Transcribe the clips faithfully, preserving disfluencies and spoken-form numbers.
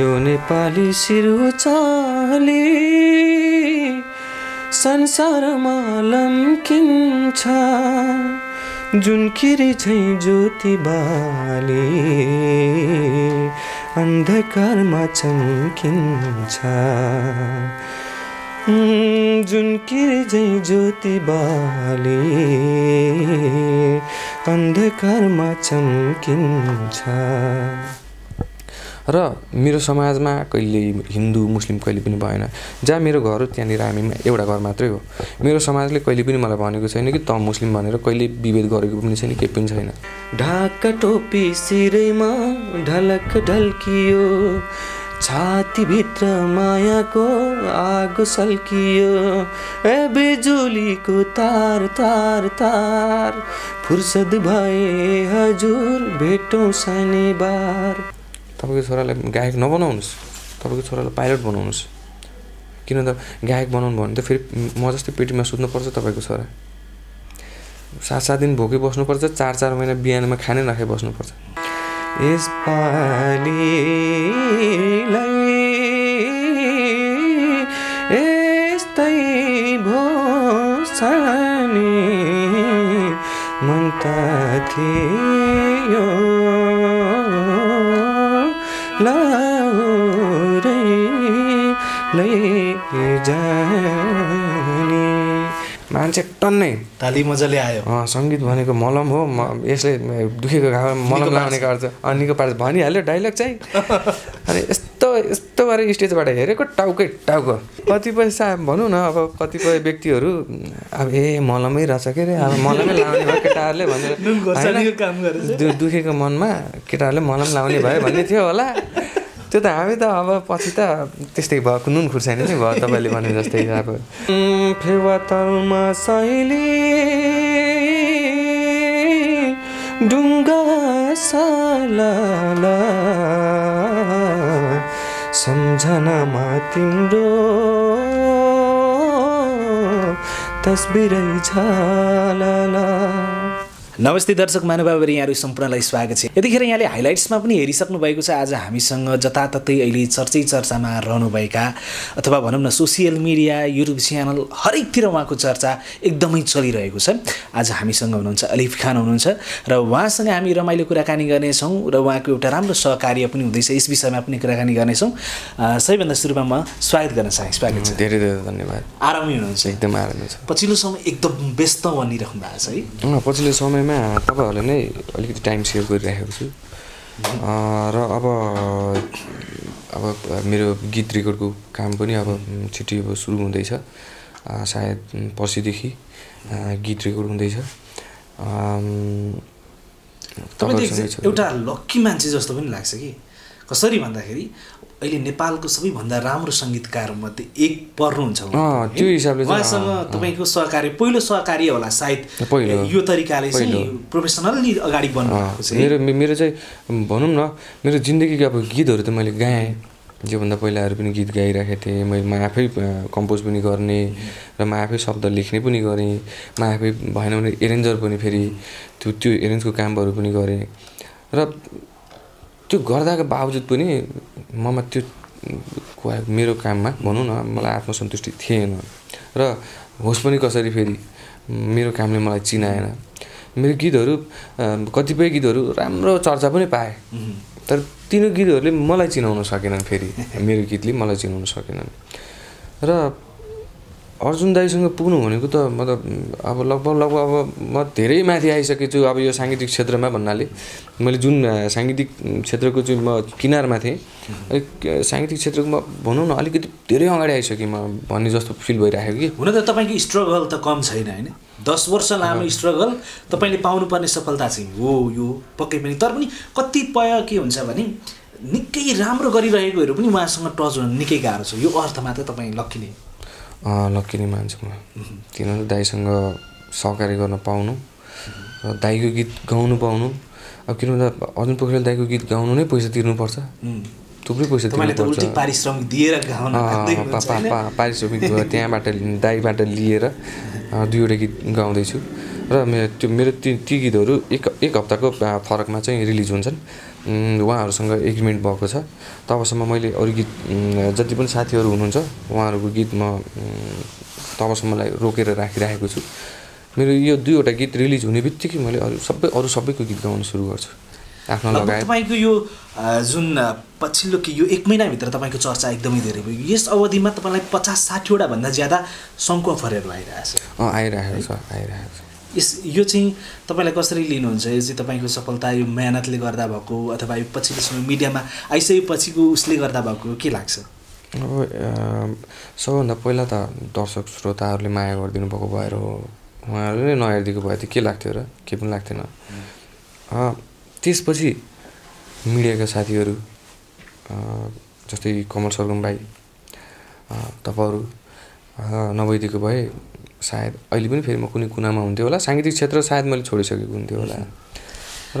यो नेपाली सिरुचाली संसारमा लम्किन्छ जुन किरी झै ज्योति बाली अन्धकारमा चम्किन्छ जुन किरी झै ज्योति बाली अन्धकारमा चम्किन्छ। र मेरो समाजमा कहिले हिन्दू मुस्लिम कहिले पनि भएन। जहाँ मेरो घर हो त्यहाँनिर हामी एउटा घर मात्रै हो। मेरो समाजले कहिले पनि मलाई भनेको छैन कि त मुस्लिम भनेर, कहिले विभेद गरेको पनि छैन, केही पनि छैन। ढाका टोपी सिरैमा ढलक ढल्कियो, छाती भित्र मायाको आगो सल्कियो, ए बिजुलीको तार तार तार फुर्सद भए हजुर भेटौँ शनिबार। तपाईको छोरालाई गायक नबनाउनुस्, तपाईको छोरालाई पाइलट बनाउनुस्। किन त गायक बनाउनु भयो भने त फेरि म जस्तै पेटीमा सुत्नुपर्छ तपाईँको छोरा, सात सात दिन भोकै बस्नुपर्छ, चार चार महिना बिहानमा खानै नखाइ बस्नुपर्छ। यस्तै भो सानी मन त थियो लाहुरे लैजाने। मान्छे टन्नै ताली मजाले आयो। अँ, सङ्गीत भनेको मलम हो, म यसले दुखेको घाउमा मलम लगाउने गर्छ। अनिको पार्छ भनिहाल्यो डाइलग चाहिँ। अनि यस्तो यस्तो गरेर स्टेजबाट हेरेको टाउकै टाउको। कतिपय सा भनौँ न, अब कतिपय व्यक्तिहरू अब ए मलमै रहेछ के अरे, अब मलमै लाउने भयो केटाहरूले भनेर दुखेको मनमा केटाहरूले मलम लाउने भयो भन्ने थियो होला। त्यो त हामी त अब पछि त त्यस्तै भयो, नुन खुर्सानी नै भयो तपाईँले भने जस्तै। अब फेवा तलमा सैली डुङ्गा साला सम्झनामा तिम्रो तस्बिरै झाला। नमस्ते दर्शक महानुभावहरू, यहाँहरू सम्पूर्णलाई स्वागत छ। यतिखेर यहाँले हाइलाइट्समा पनि हेरिसक्नु भएको छ। आज हामीसँग जताततै अहिले चर्चै चर्चामा रहनुभएका अथवा भनौँ न सोसियल मिडिया, युट्युब च्यानल, हरेकतिर उहाँको चर्चा एकदमै चलिरहेको छ। आज हामीसँग हुनुहुन्छ अलिफ खान हुनुहुन्छ र उहाँसँग हामी रमाइलो कुराकानी गर्नेछौँ र उहाँको एउटा राम्रो सहकार्य पनि हुँदैछ, यस विषयमा पनि कुराकानी गर्नेछौँ। सबैभन्दा सुरुमा म स्वागत गर्न चाहे। स्वागत छ, धेरै धेरै धन्यवाद। आरामै हुनुहुन्छ? एकदम आरामै छ। पछिल्लो समय एकदम व्यस्त भनिरहनु भएको छ है, पछिल्लो समयमा तपाईँहरूले नै अलिकति टाइम सेभ गरिराखेको छु। र अब अब मेरो गीत रेकर्डको काम पनि अब छिट्टी अब सुरु हुँदैछ, सायद पर्सिदेखि गीत रेकर्ड हुँदैछ। एउटा लक्की मान्छे जस्तो पनि लाग्छ कि, कसरी भन्दाखेरि अहिले नेपालको सबैभन्दा राम्रो सङ्गीतकारमध्ये एक पर्नुहुन्छ। त्यो हिसाबले उहाँसँग तपाईँको सहकार्य पहिलो सहकार्य होला सायद, यो तरिकाले चाहिँ प्रोफेसनल्ली अगाडि बढ्नु भएको छ। मेरो मेरो चाहिँ भनौँ न, मेरो जिन्दगीको अब गीतहरू त मैले गाएँ, योभन्दा पहिलाहरू पनि गीत गाइरहेको थिएँ। मैले म आफै कम्पोज पनि गर्ने र म आफै शब्द लेख्ने पनि गरेँ, म आफै भएन भने एरेन्जर पनि फेरि त्यो त्यो एरेन्जको कामहरू पनि गरेँ। र त्यो गर्दाको बावजुद पनि ममा त्यो मेरो काममा भनौँ न मलाई आत्मसन्तुष्टि थिएन र होस् पनि कसरी फेरि मेरो कामले मलाई चिनाएन। मेरो गीतहरू कतिपय गीतहरू राम्रो चर्चा पनि पाए, तर तिनी गीतहरूले मलाई चिनाउन सकेनन्, फेरि मेरो गीतले मलाई चिनाउन सकेनन्। र अर्जुन दाईसँग पुग्नु भनेको त मतलब अब लगभग लगभग अब म धेरै माथि आइसकेको छु अब यो साङ्गीतिक क्षेत्रमा भन्नाले। मैले जुन साङ्गीतिक क्षेत्रको चाहिँ म किनारमा थिएँ, अलिक साङ्गीतिक क्षेत्रको म भनौँ न अलिकति धेरै अगाडि आइसकेँ म भन्ने जस्तो फिल भइरहेको। कि हुन त तपाईँको स्ट्रगल त कम छैन होइन, दस वर्ष लामो स्ट्रगल तपाईँले पाउनुपर्ने सफलता चाहिँ हो यो पक्कै पनि। तर पनि कतिपय के हुन्छ भने निकै राम्रो गरिरहेकोहरू पनि उहाँसँग टच हुन निकै गाह्रो छ, यो अर्थमा त तपाईँ लक्की नै। लक्की नै मान्छु म, किनभने दाईसँग सहकार्य गर्न पाउनु र दाईको गीत गाउनु पाउनु। अब किनभने अर्जुन पोखरेल दाईको गीत गाउनु नै पैसा तिर्नुपर्छ, थुप्रै पैसा तिर्नुपर्छ, पारिश्रमिक दिएर पारिश्रमिक त्यहाँबाट दाईबाट लिएर दुईवटा गीत गाउँदैछु। र मेरो त्यो मेरो ती ती गीतहरू एक एक हप्ताको फरकमा चाहिँ रिलिज हुन्छन्। उहाँहरुसँग एग्रीमेन्ट भएको छ। तबसम्म मैले अरु गीत जति पनि साथीहरु हुनुहुन्छ उहाँहरुको गीत म तबसम्मलाई रोकेर राखिराखेको छु। मेरो यो दुईवटा गीत रिलिज हुने बित्तिकै मैले अरु सबै अरु सबैको गीत गाउन सुरु गर्छु। आफ्नो लगायत तपाईको यो जुन पछिल्लो कि यो एक महिना भित्र तपाईको चर्चा एकदमै धेरै भयो। यस अवधिमा तपाईलाई पचास साठी वटा भन्दा ज्यादा सङ्कको अफरहरु आइराछ? अ आइराखेको छ आइराखेको छ। इस यो चाहिँ तपाईलाई कसरी लिनुहुन्छ? यो चाहिँ तपाईको सफलता यो मेहनतले गर्दा भएको अथवा यो पछिल्लो समय मिडियामा आइसकेपछिको उसले गर्दा भएको के लाग्छ? अब सबभन्दा पहिला त दर्शक श्रोताहरूले माया गरिदिनु भएको भएर हो। उहाँहरूले नहेरिदिएको भए त के लाग्थ्यो र? के पनि लाग्थेन। त्यसपछि मिडियाका साथीहरू जस्तै कमल सलुम भाइ तपाईहरू नभइदिएको भए सायद अहिले पनि फेरि म कुनै कुनामा हुन्थ्यो होला। सांगीतिक क्षेत्र सायद मैले छोडिसकेको हुन्थ्यो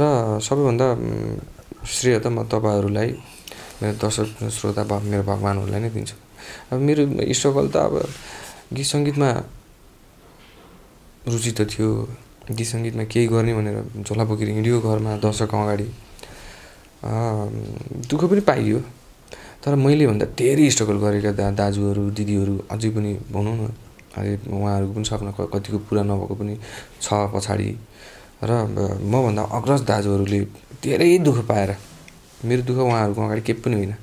होला। र सबैभन्दा श्रेय त म तपाईहरुलाई मेरो दर्शक श्रोता भ मेरो भगवानहरुलाई नै दिन्छु। अब मेरो स्ट्रगल त अब गीत संगीतमा रुचि त थियो, गीत संगीतमा केही गर्ने भनेर झोला बोकेर हिँडियो घरमा दर्शक अगाडि, दुःख पनि पाइयो। तर मैले भन्दा धेरै स्ट्रगल गरेका दा दाजुहरु दिदीहरु अझै पनि भनौँ न अहिले उहाँहरुको पनि सपना कतिको पूरा नभएको पनि छ पछाडी। र म भन्दा अग्रज दाजुहरुले धेरै दुःख पाएर, मेरो दुःख उहाँहरुको अगाडि के पनि होइन,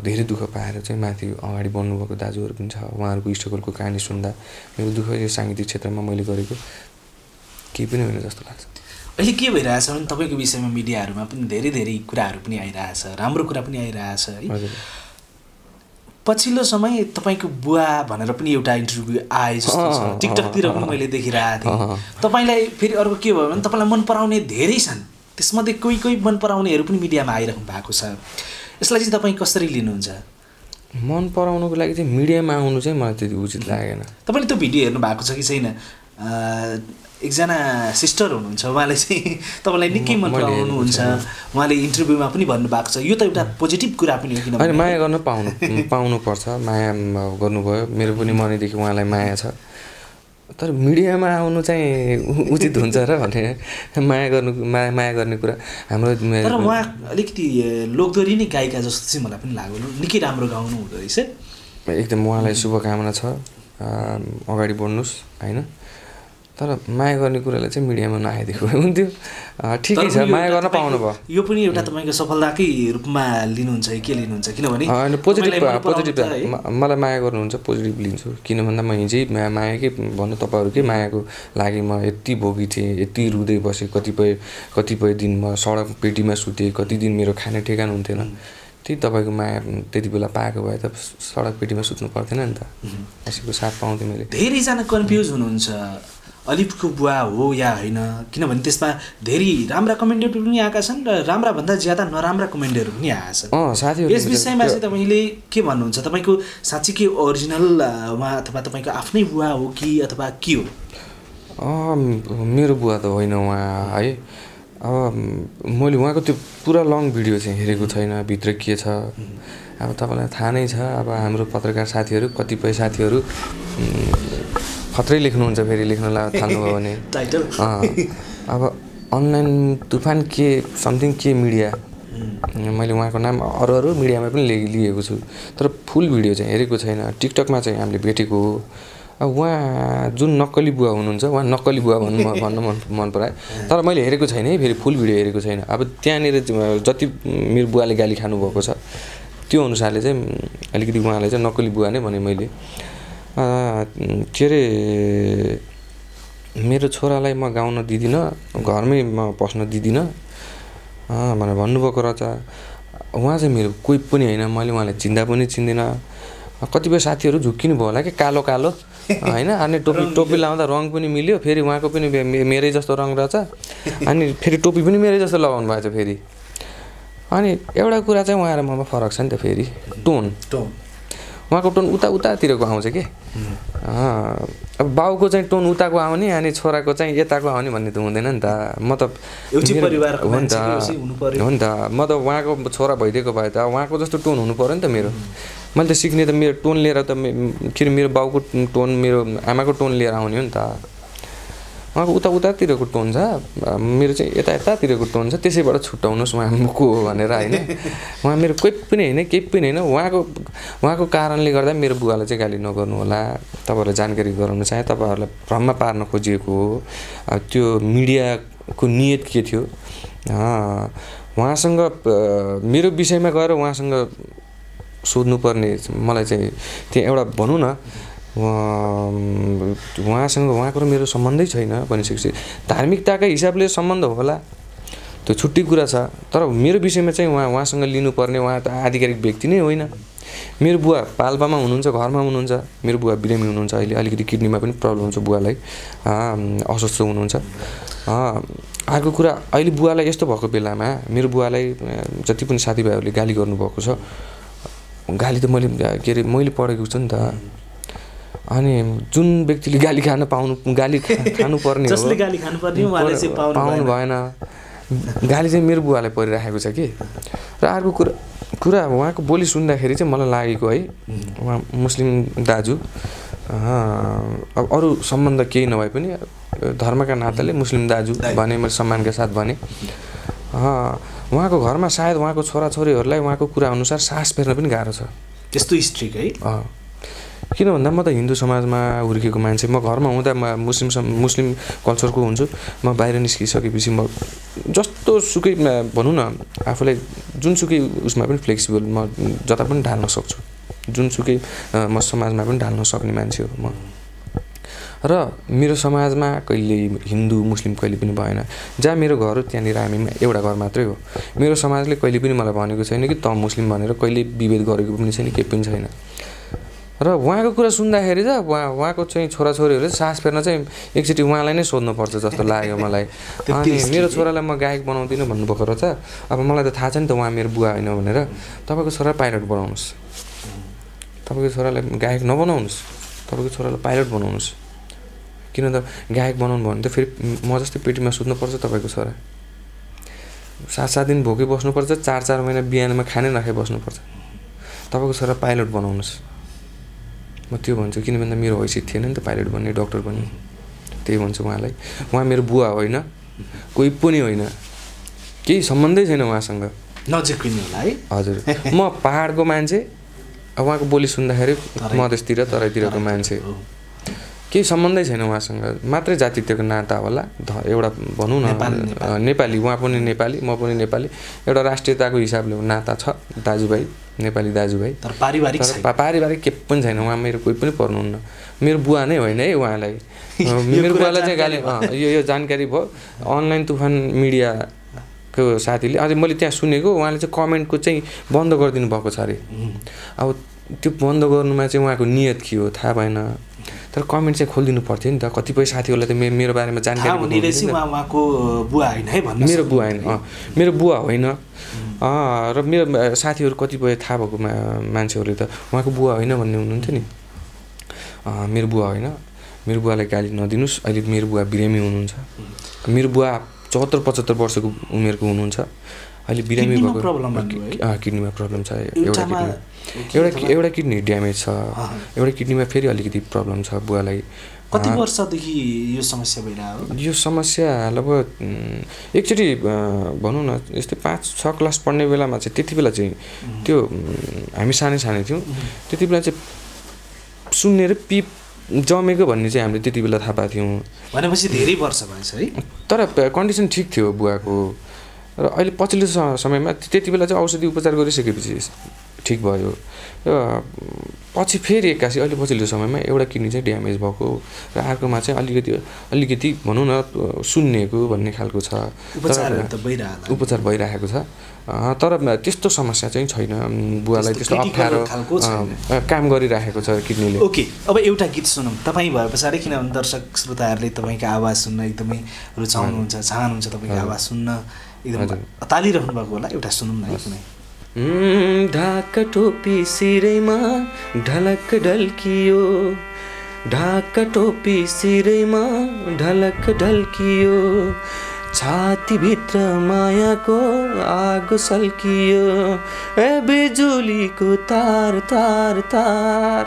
धेरै दुःख पाएर चाहिँ माथि अगाडि बढ्नु भएको दाजुहरु पनि छ। उहाँहरुको स्ट्रगलको कहानी सुन्दा मेरो दुःख यो सांगीतिक क्षेत्रमा मैले गरेको केही पनि होइन जस्तो लाग्छ। अहिले के भइरहेछ भने तपाईको विषयमा मिडियाहरुमा पनि धेरै धेरै कुराहरु पनि आइरहेछ, राम्रो कुरा पनि आइरहेछ है। पछिल्लो समय तपाईको बुवा भनेर पनि एउटा इन्टरभ्यु आए जस्तो छ, टिकटकतिर पनि मैले देखिरहेको थिएँ। तपाईलाई फेरि अर्को के भयो भने तपाईलाई मन पराउने धेरै छन्, त्यसमध्ये कोही कोही मन पराउनेहरू पनि मिडियामा आइरहनु भएको छ। यसलाई चाहिँ तपाई कसरी लिनुहुन्छ? मन पराउनुको लागि चाहिँ मिडियामा आउनु चाहिँ मलाई त्यति उचित लागेन। तपाईले त्यो भिडियो हेर्नु भएको छ कि छैन? एकजना सिस्टर हुनुहुन्छ, उहाँले चाहिँ तपाईलाई निकै मन पराउनु हुन्छ, उहाँले इन्टरभ्युमा पनि भन्नु भएको छ। यो त एउटा पोजिटिभ कुरा पनि हो किन? अनि माया गर्न पाउनु पाउनु पर्छ, माया गर्नुभयो, मेरो पनि मनैदेखि उहाँलाई माया छ। तर मिडियामा आउनु चाहिँ उचित हुन्छ र भने माया गर्नु माया माया गर्ने कुरा हाम्रो। तर उहाँ अलिकति लोकदोरी नै गायिका जस्तो चाहिँ मलाई पनि लाग्यो, निकै राम्रो गाउनु हुँदो रहेछ। एकदम उहाँलाई शुभकामना छ, अगाडि बढ्नुहोस् होइन। तर माया गर्ने कुरालाई चाहिँ मिडियामा नआइदिएको भए हुन्थ्यो। ठिकै छ, माया गर्न पाउनु भयो, यो पनि एउटा तपाईँको सफलताकै रूपमा लिनुहुन्छ कि के लिनुहुन्छ? किनभने पोजिटिभ पोजिटिभ मलाई माया गर्नुहुन्छ, पोजिटिभ लिन्छु। किन भन्दा म हिजै मायाकै भन्नु तपाईँहरूकै मायाको लागि म यति भोगी थिएँ, यति रुँदै बसेँ, कतिपय कतिपय दिन म सडक पेटीमा सुतेँ, कति दिन मेरो खाने ठेगान हुन्थेन। त्यही तपाईँको माया त्यति बेला पाएको भए त सडक पेटीमा सुत्नु पर्थेन नि त, कसैको साथ पाउँथेँ मैले। धेरैजना कन्फ्युज हुनुहुन्छ अलिफको बुवा हो या होइन, किनभने त्यसमा धेरै राम्रा कमेन्टहरू पनि आएका छन् र राम्रा भन्दा ज्यादा नराम्रा कमेन्टहरू पनि आएका छन्। यस विषयमा चाहिँ तपाईले के भन्नुहुन्छ? तपाईको साँच्चीकै ओरिजिनल उहाँ अथवा तपाईको आफ्नै बुवा हो कि अथवा के हो? मेरो बुवा त होइन उहाँ है। अब मैले उहाँको त्यो पुरा लङ भिडियो चाहिँ हेरेको छैन, भित्र के छ अब तपाईँलाई थाहा नै छ। अब हाम्रो पत्रकार साथीहरू कतिपय साथीहरू खत्रै लेख्नुहुन्छ, फेरि लेख्नलाई थाल्नुभयो भने टाइटल अब अनलाइन तुफान के समथिङ के मिडिया, मैले उहाँको नाम अरू अरू मिडियामा पनि ले लिएको छु तर फुल भिडियो चाहिँ हेरेको छैन। टिकटकमा चाहिँ हामीले भेटेको हो। अब उहाँ जुन नक्कली बुवा हुनुहुन्छ, उहाँ नक्कली बुवा भन्नु भन्नु मन मन पराए तर मैले हेरेको छैन है, फेरि फुल भिडियो हेरेको छैन। अब त्यहाँनिर जति मेरो बुवाले गाली खानुभएको छ त्यो अनुसारले चाहिँ अलिकति उहाँलाई चाहिँ नक्कली बुवा नै भने मैले। के अरे मेरो छोरालाई म गाउन दिदिनँ, घरमै म पस्न दिदिनँ भनेर भन्नुभएको रहेछ। उहाँ चाहिँ मेरो कोही पनि होइन, मैले उहाँलाई चिन्दा पनि चिन्दिनँ। कतिपय साथीहरू झुक्किनु भयो होला कि कालो कालो होइन, अनि टोपी टोपी लाउँदा रङ पनि मिल्यो, फेरि उहाँको पनि मेरै जस्तो रङ रहेछ, अनि फेरि टोपी पनि मेरै जस्तो लगाउनु भएको छ फेरि। अनि एउटा कुरा चाहिँ उहाँ र ममा फरक छ नि त, फेरि टोन टोन उहाँको टोन उता उतातिरको आउँछ के। अब बाउको चाहिँ टोन उताको आउने अनि छोराको चाहिँ यताको आउने भन्ने त हुँदैन नि त। म त एउटै परिवारको हो नि त, हो नि त। म त उहाँको छोरा भइदिएको भए त उहाँको जस्तो टोन हुनु पर्यो नि त मेरो। मैले त सिक्ने त मेरो टोन लिएर त के अरे मेरो बाउको टोन, मेरो आमाको टोन लिएर आउने हो नि त। उहाँको उता उतातिरको टोन छ, मेरो चाहिँ यता यतातिरको टोन छ, त्यसैबाट छुट्याउनुस् उहाँ को हो भनेर हैन। उहाँ मेरो कोही पनि हैन, केही पनि हैन। उहाँको उहाँको कारणले गर्दा मेरो बुवालाई चाहिँ गाली नगर्नु होला। तपाईहरुलाई जानकारी गराउन चाहे, तपाईहरुलाई भ्रममा पार्न खोजिएको हो। त्यो मिडियाको नियत के थियो? अ उहाँसँग मेरो विषयमा गएर उहाँसँग सोध्नुपर्ने मलाई चाहिँ त्यो एउटा भनौँ न उहाँसँग उहाँको र मेरो सम्बन्धै छैन भनिसकेपछि धार्मिकताकै हिसाबले सम्बन्ध होला त्यो छुट्टी कुरा छ, तर मेरो विषयमा चाहिँ उहाँ उहाँसँग लिनुपर्ने उहाँ त आधिकारिक व्यक्ति नै होइन। मेरो बुवा पाल्पामा हुनुहुन्छ, घरमा हुनुहुन्छ, मेरो बुवा बिरामी हुनुहुन्छ, अहिले अलिकति किडनीमा पनि प्रब्लम छ बुवालाई, अस्वस्थ हुनुहुन्छ। अर्को कुरा अहिले बुवालाई यस्तो भएको बेलामा मेरो बुवालाई जति पनि साथीभाइहरूले गाली गर्नुभएको छ, गाली त मैले के अरे मैले पढेको छु नि त, अनि जुन व्यक्तिले गाली खान पाउनु गाली खानु पर्ने हो, जसले गाली खानु पर्ने उहाँले चाहिँ पाउनु भएन। गाली चाहिँ मेरो बुवालाई परिराखेको छ कि। र अर्को कुरा कुरा उहाँको बोली सुन्दाखेरि चाहिँ मलाई लागेको है उहाँ मुस्लिम दाजु, अब अरू सम्बन्ध केही नभए पनि धर्मका नाताले मुस्लिम दाजु भने मैले सम्मानका साथ भने, उहाँको घरमा सायद उहाँको छोराछोरीहरूलाई उहाँको कुराअनुसार सास फेर्न पनि गाह्रो छ। त्यस्तो स्ट्रिक है। किन भन्दा म त हिन्दू समाजमा हुर्केको मान्छे, म घरमा हुँदा म मुस्लिम मुस्लिम कल्चरको हुन्छु, म बाहिर निस्किसकेपछि म जस्तो सुकै भनौँ न आफूलाई जुनसुकै उसमा पनि फ्लेक्सिबल, म जता पनि ढाल्न सक्छु, जुनसुकै म समाजमा पनि ढाल्न सक्ने मान्छे हो म। र मेरो समाजमा कहिले हिन्दू मुस्लिम कहिले पनि भएन। जहाँ मेरो घर हो त्यहाँनिर हामी एउटा घर मात्रै हो। मेरो समाजले कहिले पनि मलाई भनेको छैन कि तँ मुस्लिम भनेर, कहिले विभेद गरेको पनि छैन, केही पनि छैन। र उहाँको कुरा सुन्दाखेरि चाहिँ उहाँ उहाँको चाहिँ छोराछोरीहरूले सास फेर्न चाहिँ एकचोटि उहाँलाई नै सोध्नुपर्छ जस्तो लाग्यो मलाई। अनि मेरो छोरालाई म गायक बनाउँदिनँ भन्नुभएको रहेछ। अब मलाई त थाहा छ नि त उहाँ मेरो बुवा होइन भनेर। तपाईँको छोरा पाइलट बनाउनुहोस्, तपाईँको छोरालाई गायक नबनाउनुहोस्, तपाईँको छोरालाई पाइलट बनाउनुहोस्। किन त गायक बनाउनु भयो भने त फेरि म जस्तै पेटीमा सुत्नुपर्छ तपाईँको छोरा, सात सात दिन भोकै बस्नुपर्छ, चार चार महिना बिहानमा खानै नखाइ बस्नुपर्छ। तपाईँको छोरा पाइलट बनाउनुहोस्। म त्यो भन्छु, किन भन्दा मेरो हैसियत थिएन नि त पाइलट बन्ने डक्टर बन्ने, त्यही भन्छु उहाँलाई। उहाँ मेरो बुवा होइन, कोही पनि होइन, केही सम्बन्धै छैन उहाँसँग, नजिकिनु होला है। हजुर, म पहाडको मान्छे, उहाँको बोली सुन्दाखेरि मधेसतिर तराईतिरको मान्छे, केही सम्बन्धै छैन उहाँसँग, मात्रै जातित्वको नाता होला एउटा भनौँ न नेपाली, उहाँ पनि नेपाली म पनि नेपाली, एउटा राष्ट्रियताको हिसाबले नाता छ दाजुभाइ नेपाली दाजुभाइ, तर पारिवारिक पारिवारिक के पनि छैन। उहाँ मेरो कोही पनि पर्नुहुन्न, मेरो बुवा नै होइन है उहाँलाई। मेरो बुवालाई चाहिँ गाली यो यो जानकारी भयो अनलाइन तुफान मिडियाको साथीले, अझै मैले त्यहाँ सुनेको उहाँले चाहिँ कमेन्टको चाहिँ बन्द गरिदिनु भएको छ अरे। अब त्यो बन्द गर्नुमा चाहिँ उहाँको नियत के हो थाहा भएन, तर कमेन्ट चाहिँ खोलिदिनु पर्थ्यो नि त। कतिपय साथीहरूलाई त मे मेरो बारेमा जानकारी उहाँको बुवा होइन है भन्नु, मेरो बुवा होइन, मेरो बुवा होइन। र मेरो साथीहरू कतिपय थाहा भएको मान्छेहरूले त उहाँको बुवा होइन भन्ने हुनुहुन्थ्यो नि, मेरो बुवा होइन, मेरो बुवालाई गाली नदिनुहोस्, अहिले मेरो बुवा बिरामी हुनुहुन्छ। मेरो बुवा चौहत्तर पचहत्तर वर्षको उमेरको हुनुहुन्छ, अहिले बिरामी भएको किडनीमा प्रब्लम छ, एउटा एउटा एउटा किडनी ड्यामेज छ, एउटा किडनीमा फेरि अलिकति प्रब्लम छ बुवालाई। कति वर्षदेखि यो समस्या भइरहेको? यो समस्या लगभग एकचोटि भनौँ न यस्तै पाँच छ क्लास पढ्ने बेलामा चाहिँ, त्यति बेला चाहिँ त्यो हामी सानै सानै थियौँ, त्यति बेला चाहिँ सुन्ने र पिप जमेको भन्ने चाहिँ हामीले त्यति बेला थाहा पाएको थियौँ। भनेपछि धेरै वर्ष भएछ है। तर कन्डिसन ठिक थियो बुवाको, र अहिले पछिल्लो समयमा त्यति बेला चाहिँ औषधि उपचार गरिसकेपछि ठिक भयो। र पछि फेरि एक्कासी अहिले पछिल्लो समयमा एउटा किडनी चाहिँ ड्यामेज भएको, र अर्कोमा चाहिँ अलिकति अलिकति भनौँ न सुन्निएको भन्ने खालको छ, उपचार भइरहेको छ। तर त्यस्तो समस्या चाहिँ छैन बुवालाई, त्यस्तो अप्ठ्यारो काम गरिरहेको छ किडनीले। ओके, अब एउटा गीत सुनौँ तपाईँ भए पछाडि, किनभने दर्शक श्रोताहरूले तपाईँको आवाज सुन्न एकदमै रुचाउनुहुन्छ, चाहनुहुन्छ तपाईँको आवाज सुन्न, एकदम तालिरहनु भएको होला। एउटा सुनौँ न कुनै। ढाक टोपी सिरैमा ढलक ढल्कियो, ढाक टोपी सिरैमा ढलक ढल्कियो, छातीभित्र मायाको आगो सल्कियो, ए बिजुलीको तार तार तार,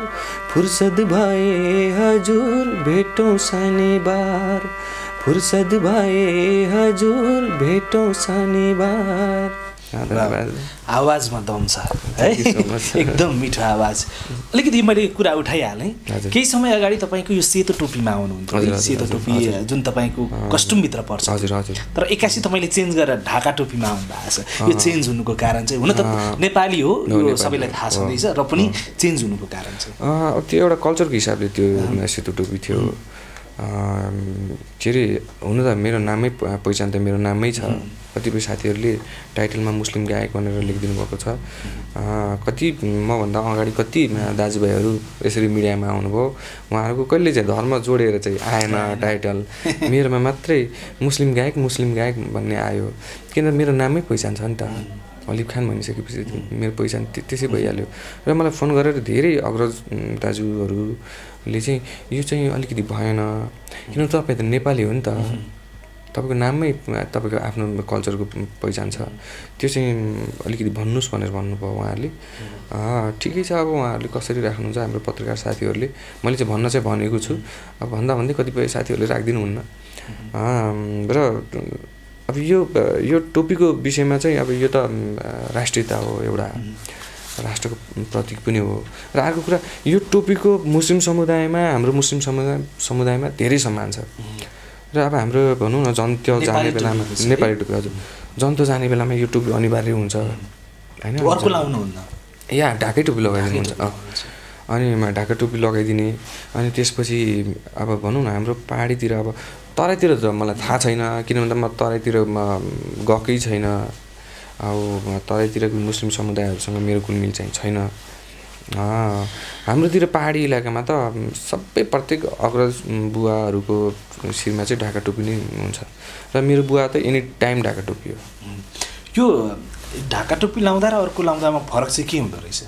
फुर्सद भए हजुर भेटौँ शनिबार, फुर्सत भए हजुर भेटौं शनिबार। आवाजमा दम छ है, एकदम मिठो आवाज। अलिकति मैले कुरा उठाइहालेँ, केही समय अगाडि तपाईँको यो सेतो टोपीमा आउनुहुन्थ्यो, सेतो टोपी जुन तपाईँको कस्टमभित्र पर्छ, तर एक्कासी तपाईँले चेन्ज गरेर ढाका टोपीमा आउनुभएको छ। यो चेन्ज हुनुको कारण चाहिँ हुन त नेपाली हो यो सबैलाई थाहा छँदैछ, र पनि चेन्ज हुनुको कारण चाहिँ त्यो एउटा कल्चरको हिसाबले त्यो सेतो टोपी थियो। के अरे हुन त मेरो नामै पहिचान त मेरो नामै छ। कतिपय साथीहरूले टाइटलमा मुस्लिम गायक भनेर लेखिदिनु भएको छ। कति मभन्दा अगाडि कति दाजुभाइहरू यसरी मिडियामा आउनुभयो, उहाँहरूको कहिले चाहिँ धर्म जोडेर चाहिँ आएन टाइटल, मेरोमा मात्रै मुस्लिम गायक मुस्लिम गायक भन्ने आयो। किनभने मेरो नामै पहिचान छ नि त, अलिफ खान भनिसकेपछि मेरो पहिचान त्यसै भइहाल्यो। र मलाई फोन गरेर धेरै अग्रज दाजुहरूले चाहिँ यो चाहिँ अलिकति भएन, किनभने तपाईँ त नेपाली हो नि त, तपाईँको नाममै तपाईँको आफ्नो कल्चरको पहिचान छ, त्यो चाहिँ अलिकति भन्नुहोस् भनेर भन्नुभयो उहाँहरूले। ठिकै छ, अब उहाँहरूले कसरी राख्नुहुन्छ हाम्रो पत्रकार साथीहरूले, मैले चाहिँ भन्न चाहिँ भनेको छु, अब भन्दा भन्दै कतिपय साथीहरूले राखिदिनुहुन्न। र अब यो यो टोपीको विषयमा चाहिँ अब यो त राष्ट्रियता हो, एउटा राष्ट्रको प्रतीक पनि हो। र अर्को कुरा, यो टोपीको मुस्लिम समुदायमा, हाम्रो मुस्लिम समुदाय समुदायमा धेरै सम्मान छ। र अब हाम्रो भनौँ न जन्त्यो जाने बेलामा, नेपाली टोपी हजुर जन्त्यो जाने बेलामा यो टोपी अनिवार्य हुन्छ होइन। यहाँ ढाकै टोपी लगाइदिनुहुन्छ, अनि ढाका टोपी लगाइदिने। अनि त्यसपछि अब भनौँ न हाम्रो पहाडीतिर, अब तराईतिर त मलाई थाहा छैन, किनभने म तराईतिर म गएकै छैन। अब तराईतिरको मुस्लिम समुदायहरूसँग मेरो कुलमिल चाहिँ छैन। हाम्रोतिर पहाडी इलाकामा त सबै प्रत्येक अग्रज बुवाहरूको शिरमा चाहिँ ढाका टोपी नै हुन्छ, र मेरो बुवा त एनी टाइम ढाका टोपी हो। यो ढाका टोपी लाउँदा र अर्को लाउँदामा फरक चाहिँ के हुँदो रहेछ?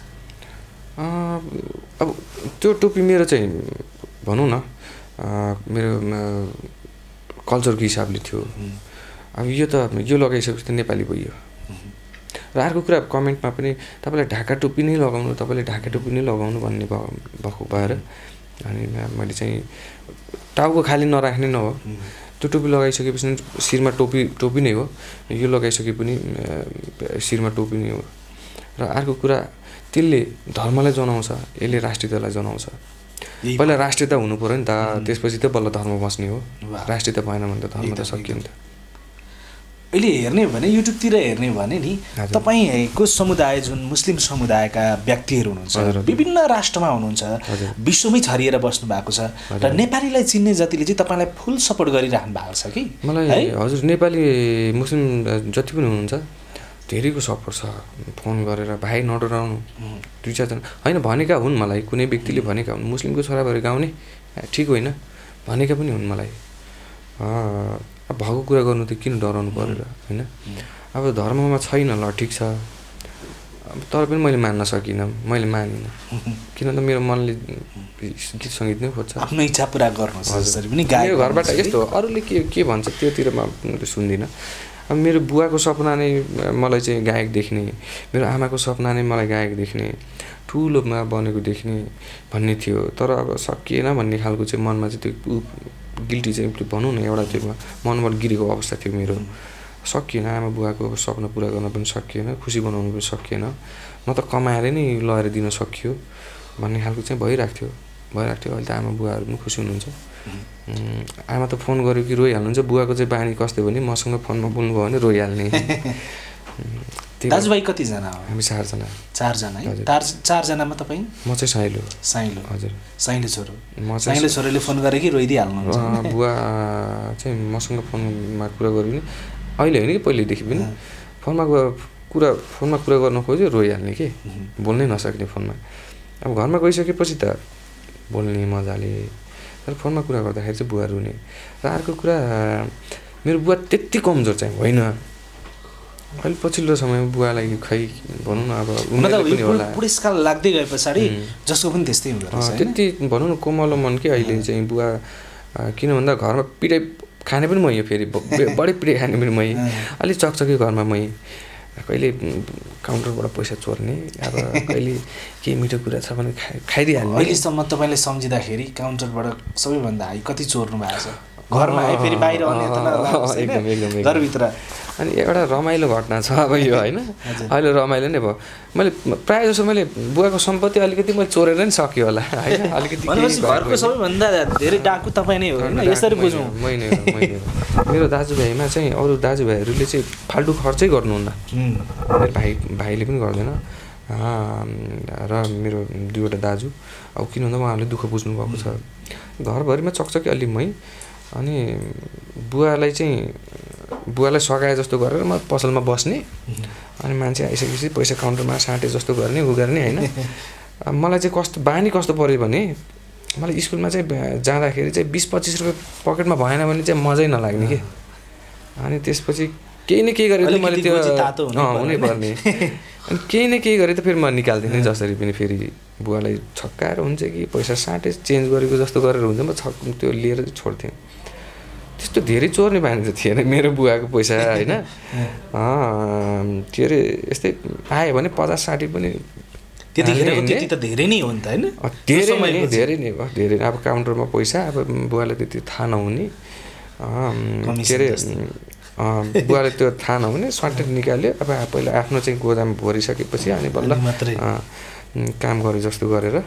अब त्यो टोपी मेरो चाहिँ भनौँ न मेरो कल्चरको हिसाबले थियो। अब यो त यो लगाइसकेपछि त नेपाली भइयो। र अर्को कुरा, कमेन्टमा पनि तपाईँलाई ढाका टोपी नै लगाउनु, तपाईँले ढाका टोपी नै लगाउनु भन्ने भएको भएर, अनि मैले चाहिँ टाउको खाली नराख्ने न हो, त्यो टोपी लगाइसकेपछि शिरमा टोपी टोपी नै हो, यो लगाइसके पनि शिरमा टोपी नै हो। र अर्को कुरा, त्यसले धर्मलाई जनाउँछ, यसले राष्ट्रियतालाई जनाउँछ। पहिला राष्ट्रियता हुनु पऱ्यो नि त, त्यसपछि त बल्ल धर्म बस्ने हो। राष्ट्रियता भएन भने त धर्म त सकियो नि त। अहिले हेर्ने भने युट्युबतिर हेर्ने भने नि, तपाईँको समुदाय जुन मुस्लिम समुदायका व्यक्तिहरू हुनुहुन्छ, विभिन्न राष्ट्रमा हुनुहुन्छ, विश्वमै छरिएर बस्नु भएको छ, र नेपालीलाई चिन्ने जतिले चाहिँ तपाईँलाई फुल सपोर्ट गरिराख्नु भएको छ कि? मलाई हजुर नेपाली मुस्लिम जति पनि हुनुहुन्छ धेरैको सपोर्ट छ। फोन गरेर भाइ नडराउनु, दुई चारजना होइन भनेका हुन्, मलाई कुनै व्यक्तिले भनेका हुन्, मुस्लिमको छोरा भएर गाउने ठिक होइन भनेका पनि हुन् मलाई। अब भएको कुरा गर्नु त किन डराउनु परेर होइन, अब धर्ममा छैन ल ठिक छ, तर पनि मैले मान्न सकिनँ, मैले मानिनँ, किनभने मेरो मनले गीत सङ्गीत नै खोज्छ, आफ्नो इच्छा पुरा गर्नु। मेरो घरबाट यस्तो हो, अरूले के के भन्छ त्योतिर म सुन्दिनँ। अब मेरो बुवाको सपना नै मलाई चाहिँ गायक देख्ने, मेरो आमाको सपना नै मलाई गायक देख्ने, ठुलोमा बनेको देख्ने भन्ने थियो, तर अब सकिएन भन्ने खालको चाहिँ मनमा चाहिँ त्यो गिल्टी चाहिँ भनौँ न एउटा त्यो मनबाट गिरेको अवस्था थियो मेरो। सकिएन, आमा बुवाको सपना पुरा गर्न पनि सकिएन, खुसी बनाउनु पनि सकिएन, न त कमाएर नै लगेर दिन सकियो भन्ने खालको चाहिँ भइरहेको थियो भइरहेको थियो। अहिले त आमा बुवाहरू पनि खुसी हुनुहुन्छ। आमा त फोन गऱ्यो कि रोइहाल्नुहुन्छ, बुवाको चाहिँ बानी कस्तो भने मसँग फोनमा बोल्नुभयो भने रोइहाल्ने। दाजुभाइ कतिजना हो? हामी चारजना। चारजना है, चारजनामा तपाईँ? म चाहिँ साइलो। साइलो हजुर, साइलो छोरो। म साइलो छोरोले फोन गरे कि रोइदिइहाल्नु? बुवा चाहिँ मसँग फोनमा कुरा गऱ्यो भने, अहिले होइन कि पहिलेदेखि पनि फोनमा कुरा फोनमा कुरा गर्न खोज्यो रोइहाल्ने, के बोल्नै नसक्ने फोनमा। अब घरमा गइसकेपछि त बोल्ने मजाले, तर फोनमा कुरा गर्दाखेरि चाहिँ बुवा रुने। र अर्को कुरा, मेरो बुवा त्यति कमजोर चाहिँ होइन। अहिले पछिल्लो समयमा बुवालाई खै भनौँ न, अब बुढेसकाल लाग्दै गए पछाडि जसको पनि त्यस्तै हुँदो रहेछ, त्यति भनौँ न कोमलो मन के अहिले चाहिँ बुवा। किन भन्दा घरमा पिटाइ खाने पनि मै, फेरि बढी पिटाइ खाने पनि मै, अलिक चकचकी घरमा मै, कहिले काउन्टरबाट पैसा चोर्ने, अब कहिले केही मिठो कुरा छ भने खाइ खाइदिइहाल्ने। अहिलेसम्म तपाईँले सम्झिँदाखेरि काउन्टरबाट सबैभन्दा हाई कति चोर्नु भएको छ? घरमा आए फेरि बाहिर आउने त नलाग्छ एकदम एकदम घरभित्र। अनि एउटा रमाइलो घटना छ अब यो हैन, अहिले रमाइलो नै भयो। मैले प्राय जसो मैले बुवाको सम्पत्ति अलिकति मैले चोरेर नि सकियो होला हैन, अलिकति घरको सबैभन्दा धेरै डाकु तपाई नै हो हैन, यसरी बुझौं। मै नै हो मै नै हो। मेरो दाजुभाइमा चाहिँ अरु दाजुभाइहरुले चाहिँ फाल्टु खर्चै गर्नुहुन्न, मेरो भाइ भाइले पनि गर्दैन र मेरो दुईवटा दाजु। अब किन भन्दा उहाँहरूले दुःख बुझ्नु भएको छ, घरभरिमा चकचकी अलि मै। अनि बुवालाई चाहिँ बुवालाई सघाए जस्तो गरेर म पसलमा बस्ने, अनि मान्छे आइसकेपछि पैसा काउन्टरमा साटे जस्तो गर्ने उ गर्ने हैन। मलाई चाहिँ कस्तो बानी कस्तो पर्यो भने मलाई स्कुलमा चाहिँ जाँदाखेरि चाहिँ बिस पच्चिस रुपियाँ पकेटमा भएन भने चाहिँ मजै नलाग्ने के। अनि त्यसपछि केही न केही गरेर त मैले त्यो हुनै पर्ने, अनि केही न केही गरेर त फेरि म निकाल्दिनँ जसरी पनि। फेरि बुवालाई छक्काएर हुन्छ कि पैसा साँटे चेन्ज गरेको जस्तो गरेर हुन्छ, म छक् त्यो लिएर छोड्थेँ। त्यस्तो धेरै चोर्ने बानी त थिएन मेरो बुवाको पैसा हैन। के अरे यस्तै आयो भने पचास साठी पनि त्यति त धेरै नै हो नि त हैन, धेरै नै धेरै नै भयो धेरै। अब काउन्टरमा पैसा अब बुवालाई त्यति थाहा नहुने, के अरे बुवाले त्यो थाहा नहुने स्वाट निकाल्यो। अब पहिला आफ्नो चाहिँ गोदाम भरिसकेपछि अनि बल्ल काम गऱ्यो जस्तो गरेर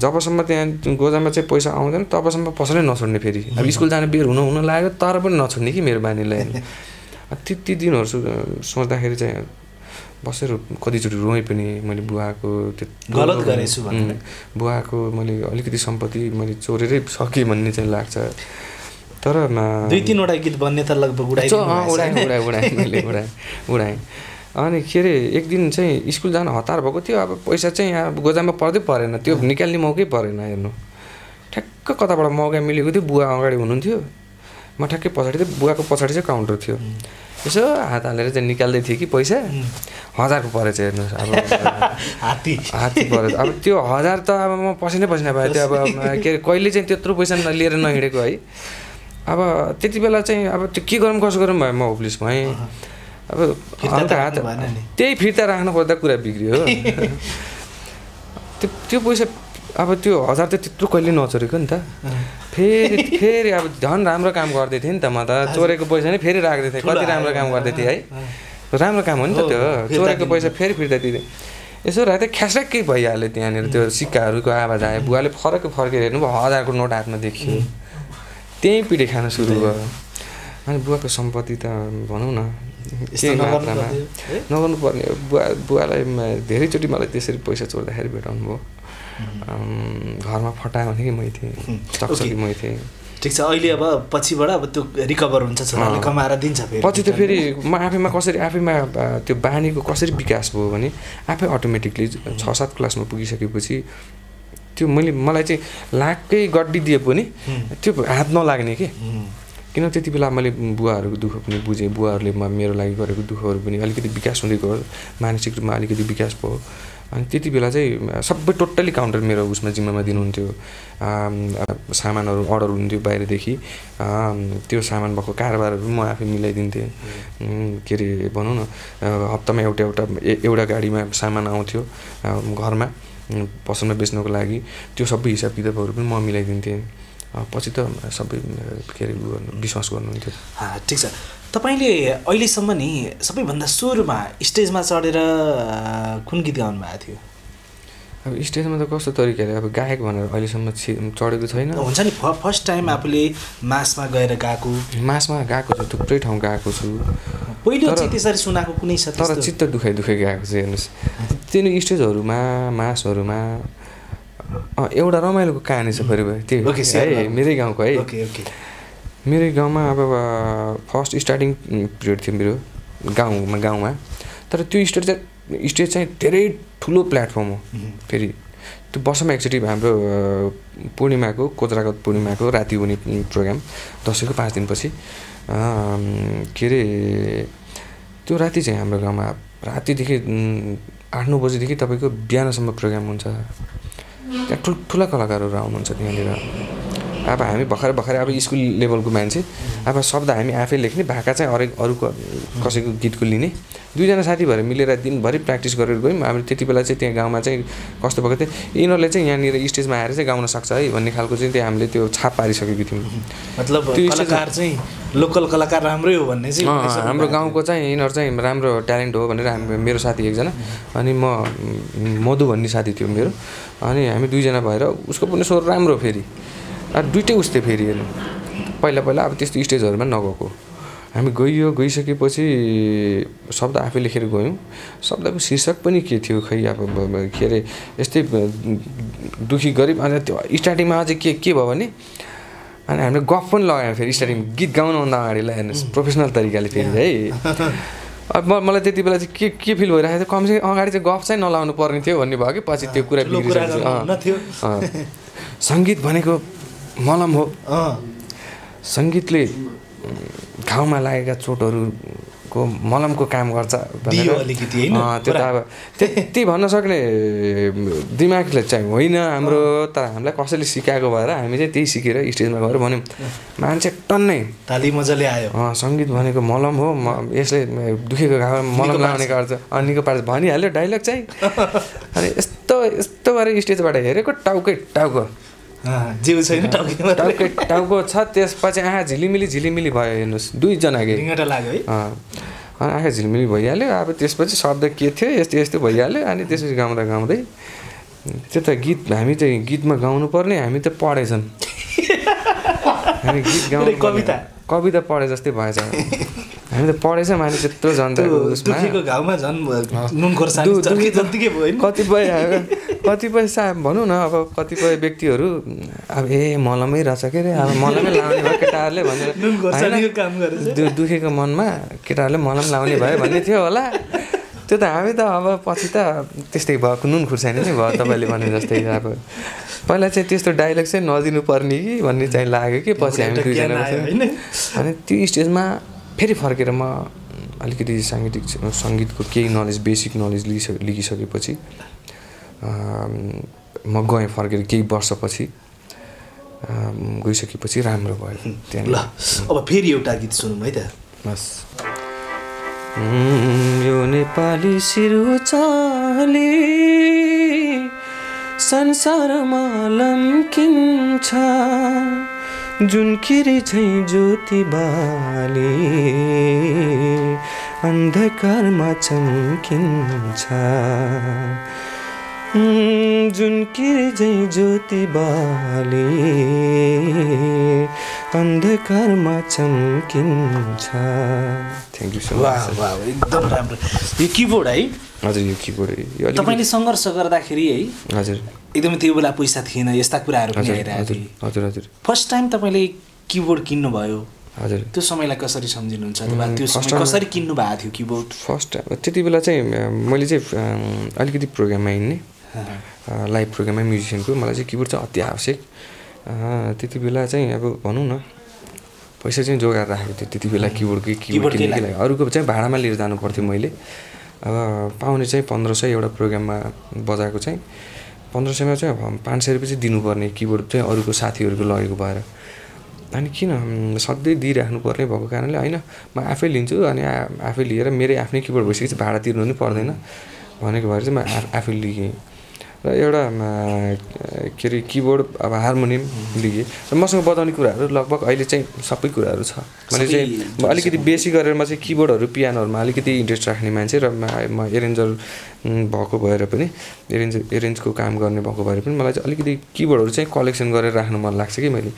जबसम्म त्यहाँ गोजाममा चाहिँ पैसा आउँदैन तबसम्म पसलै नछोड्ने। फेरि अब स्कुल जाने बेर हुन हुन लाग्यो तर पनि नछोड्ने कि मेरो बानीलाई। त्यति दिनहरू सोच्दाखेरि चाहिँ बसेर कतिचोटि रोएँ पनि मैले बुवाको त्यो गलत गरेछु भन्ने, बुवाको मैले अलिकति सम्पत्ति मैले चोरेरै सकेँ भन्ने चाहिँ लाग्छ। तर दुई तिनवटा गीत बन्ने त लगभग उडाएँ उडाएँ उडाएँ मैले उडाएँ उडाएँ। अनि के अरे एक दिन चाहिँ स्कुल जान हतार भएको थियो, अब पैसा चाहिँ यहाँ गोजाममा पर्दै परेन, त्यो निकाल्ने मौकै परेन। हेर्नु ठ्याक्क कताबाट मौका मिलेको थियो, बुवा अगाडि हुनुहुन्थ्यो, म ठ्याक्कै पछाडि थियो, बुवाको पछाडि चाहिँ काउन्टर थियो। यसो हात हालेर चाहिँ निकाल्दै थिएँ कि पैसा हजारको परेछ। हेर्नुहोस् अब हात्ती हात्ती परेछ। अब त्यो हजार त अब म पसिनै पसिना भए त्यो, अब के अरे कहिले चाहिँ त्यत्रो पैसा लिएर नहिँडेको है। अब त्यति बेला चाहिँ अब त्यो के गरौँ कसो गरौँ भयो, म होप्लिस भएँ। अब अन्त हात त्यही फिर्ता राख्नु पर्दा कुरा बिग्रियो हो। त्यो त्यो पैसा अब त्यो हजार त त्यत्रो कहिले नचोरेको नि त। फेरि फेरि अब झन् राम्रो काम गर्दै थिएँ नि त म त, चोरेको पैसा नै फेरि राख्दै थिएँ, कति राम्रो काम गर्दै थिएँ है। राम्रो काम हो नि त त्यो, चोरेको पैसा फेरि फिर्ता दिँदै। यसो राख्दै ख्यास्राक्कै भइहाल्यो, त्यहाँनिर त्यो सिक्काहरूको आवाज आयो। बुवाले फर्क फर्केर हेर्नुभयो, हजारको नोट हातमा देखियो, त्यहीँ पिँढी खान सुरु भयो। अनि बुवाको सम्पत्ति त भनौँ न केही मात्रामा नगर्नुपर्ने, बुवा बुवालाई धेरैचोटि मलाई त्यसरी पैसा चोर्दाखेरि भेटाउनु भयो। घरमा फटायो भने कि मै थिएँ, चकचकी मै थिएँ। ठिक छ, अहिले अब पछिबाट अब त्यो रिकभर हुन्छ, छोराले कमाएर दिन्छ फेरि पछि त। फेरि म आफैमा कसरी आफैमा त्यो बानीको कसरी विकास भयो भने आफै अटोमेटिकली छ सात क्लासमा पुगिसकेपछि त्यो मैले मलाई चाहिँ लाखकै गड्डी दिए पनि त्यो हात नलाग्ने के। किन त्यति बेला मैले बुवाहरूको दुःख पनि बुझेँ, बुवाहरूले मेरो लागि गरेको दुःखहरू पनि अलिकति विकास हुँदै गयो, मानसिक रूपमा अलिकति विकास भयो। अनि त्यति बेला चाहिँ सबै टोटल्ली काउन्टर मेरो उसमा जिम्मामा दिनुहुन्थ्यो। सामानहरू अर्डर हुन्थ्यो बाहिरदेखि, त्यो सामान भएको कारोबारहरू म आफै मिलाइदिन्थेँ। के अरे भनौँ न हप्तामा एउटा एउटा एउटा गाडीमा सामान आउँथ्यो घरमा पसलमा बेच्नको लागि, त्यो सबै हिसाब किताबहरू पनि म मिलाइदिन्थेँ। पछि त सबै के अरे विश्वास गर्नुहुन्थ्यो। ठिक छ, तपाईँले अहिलेसम्म नि सबैभन्दा सुरुमा स्टेजमा चढेर कुन गीत गाउनु भएको थियो? अब स्टेजमा त कस्तो तरिकाले अब गायक भनेर अहिलेसम्म चढेको छैन। हुन्छ नि फर्स्ट टाइम आफूले मासमा गएर गाएको? मासमा गाएको छु, थुप्रै ठाउँ गाएको छु। पहिलो चाहिँ त्यसरी सुनाएको कुनै छ? तर चित्त दुखाइ दुखाइ गाएको छु। हेर्नुहोस् तिनी स्टेजहरूमा मासहरूमा एउटा रमाइलोको कहानी छ फेरि भयो त्यो है, मेरै गाउँको है। मेरै गाउँमा अब फर्स्ट स्टार्टिङ पिरियड थियो मेरो गाउँमा गाउँमा तर त्यो स्टेज चाहिँ स्टेज चाहिँ धेरै ठुलो प्लेटफर्म हो। फेरि त्यो वर्षमा एकचोटि हाम्रो पूर्णिमाको कोजरागत पूर्णिमाको राति हुने प्रोग्राम दसैँको पाँच दिनपछि, के अरे त्यो राति चाहिँ हाम्रो गाउँमा रातिदेखि आठ नौ बजीदेखि तपाईँको बिहानसम्म प्रोग्राम हुन्छ। त्यहाँ ठुल्ठुला कलाकारहरू आउनुहुन्छ त्यहाँनिर। अब हामी भर्खर भर्खर अब स्कुल लेभलको मान्छे अब शब्द हामी आफै लेख्ने भाका चाहिँ अरू अरू कसैको गीतको लिने दुईजना साथी भएर मिलेर दिनभरि प्र्याक्टिस गरेर गयौँ। हामी त्यति बेला चाहिँ त्यहाँ गाउँमा चाहिँ कस्तो भएको थियो यिनीहरूले चाहिँ यहाँनिर स्टेजमा आएर चाहिँ गाउन सक्छ है भन्ने खालको चाहिँ त्यहाँ हामीले त्यो छाप पारिसकेको थियौँ। मतलब कलाकार चाहिँ लोकल कलाकार राम्रै हो भन्ने चाहिँ हाम्रो गाउँको चाहिँ यिनीहरू चाहिँ राम्रो ट्यालेन्ट हो भनेर हामी मेरो साथी एकजना अनि म मधु भन्ने साथी थियो मेरो अनि हामी दुईजना भएर उसको पनि स्वर राम्रो फेरि दुईटै उस्तै फेरि हेर्नु पहिला पहिला अब त्यस्तो स्टेजहरुमा नगएको हामी गइयो गइसकेपछि शब्द आफै लेखेर गयौँ। शब्दको शीर्षक पनि के थियो खै अब के अरे यस्तै दुखी गरिब अनि त्यो स्टार्टिङमा चाहिँ के के भयो भने अनि हामीले गफ पनि लगायौँ फेरि स्टार्टिङ गीत गाउनुभन्दा अगाडिलाई हेर्नुहोस् प्रोफेसनल तरिकाले फेरि है। अब मलाई त्यति बेला चाहिँ के के फिल भइरहेको थियो कमसेकम अगाडि चाहिँ गफ चाहिँ नलाउनु पर्ने थियो भन्ने भयो कि पछि त्यो कुरा सङ्गीत भनेको मलम हो सङ्गीतले घाउमा लागेका चोटहरूको मलमको काम गर्छ भनेर त्यो त अब त्यति भन्न सक्ने दिमागले चाहिँ होइन हाम्रो तर हामीलाई कसैले सिकाएको भएर हामी चाहिँ त्यही सिकेर स्टेजमा गएर भन्यौँ मान्छे टन्नै ताली मजाले आयो सङ्गीत भनेको मलम हो म यसले दुखेको घाउमा मलम लगाउने गर्छ अन्यको पार्छ भनिहाल्यो डाइलग चाहिँ। अनि यस्तो यस्तो गरेर स्टेजबाट हेरेको टाउकै टाउको जिउ छैन टाउकै टाउको छ त्यसपछि आँखा झिलिमिली झिलिमिली भयो हेर्नुहोस् दुईजनाकै रिङटा लाग्यो है अनि आँखा झिलिमिली भइहाल्यो। अब त्यसपछि शब्द के थियो यस्तो यस्तो भइहाल्यो अनि त्यसपछि गाउँदा गाउँदै त्यो त गीत हामी चाहिँ गीतमा गाउनुपर्ने हामी त पढेछन् हामी गीत गाउने कविता कविता पढे जस्तै भएछ हामी त पढेछ माने त्यत्रो जनताको उसमा कतिपय कतिपय सा भनौँ न अब कतिपय व्यक्तिहरू अब ए मलमै रहेछ के अरे अब मलमै लाउने भयो केटाहरूले भनेर दुखेको मनमा केटाहरूले मलम लाउने भयो भन्ने थियो होला त्यो त हामी त अब पछि त त्यस्तै भयो नुन खुर्सानी नै भयो तपाईँले भने जस्तै। अब पहिला चाहिँ त्यस्तो डाइलग चाहिँ नदिनुपर्ने कि भन्ने चाहिँ लाग्यो कि पछि हामी दुईजना अनि त्यो स्टेजमा फेरि फर्केर म अलिकति साङ्गीतिक सङ्गीतको केही नलेज बेसिक नलेज लिइसके लिइसकेपछि म गएँ फर्केर केही वर्षपछि गइसकेपछि राम्रो भयो त्यहाँ। ल अब फेरि एउटा गीत सुनौँ है त बस। यो नेपाली सिरु चाली संसारमा लम्किन्छ जुन किरी झैं ज्योति बाली अन्धकारमा चम्किन्छ जुन किरी झैं ज्योति बाली अन्धकारमा चम्किन्छ। Thank you so much. वाह एकदम राम्रो यो कीबोर्ड है हजुर यो कीबोर्ड तपाईँले सङ्घर्ष गर्दाखेरि है हजुर एकदमै त्यो बेला पैसा थिएन यस्ता कुराहरू पनि आइरहेको थियो हजुर हजुर फर्स्ट टाइम तपाईँले किबोर्ड किन्नुभयो हजुर त्यो समयलाई कसरी सम्झिनुहुन्छ अथवा त्यो समय कसरी किन्नु भएको थियो किबोर्ड फर्स्ट टाइम? त्यति बेला चाहिँ मैले चाहिँ अलिकति प्रोग्राममा हिँड्ने लाइभ प्रोग्राममा म्युजिसियनको मलाई चाहिँ किबोर्ड चाहिँ अति आवश्यक त्यति बेला चाहिँ अब भनौँ न पैसा चाहिँ जोगाएर राखेको थिएँ त्यति बेला किबोर्डकै किबोर्ड किन्नुको लागि अरूको चाहिँ भाडामा लिएर जानु पर्थ्यो मैले अब पाउने चाहिँ पन्ध्र सय एउटा प्रोग्राममा बजाएको चाहिँ पन्ध्र सयमा चाहिँ पाँच सय रुपियाँ चाहिँ दिनुपर्ने किबोर्ड चाहिँ अरूको साथीहरूको लगेको भएर अनि किन सधैँ दिइराख्नुपर्ने भएको कारणले होइन म आफै लिन्छु अनि आफै लिएर मेरै आफ्नै किबोर्ड भइसकेपछि भाडा तिर्नु पनि पर्दैन भनेको भएर चाहिँ म आफै लिएँ र एउटा के अरे किबोर्ड अब हार्मोनियम लिएँ र मसँग बजाउने कुराहरू लगभग अहिले चाहिँ सबै कुराहरू छ। मैले चाहिँ अलिकति बेसी गरेर म चाहिँ किबोर्डहरू पियानोहरूमा अलिकति इन्ट्रेस्ट राख्ने मान्छे र म एरेन्जर भएको भएर पनि एरेन्ज एरेन्जको काम गर्ने भएको भएर पनि मलाई चाहिँ अलिकति किबोर्डहरू चाहिँ कलेक्सन गरेर राख्नु मन लाग्छ कि मैले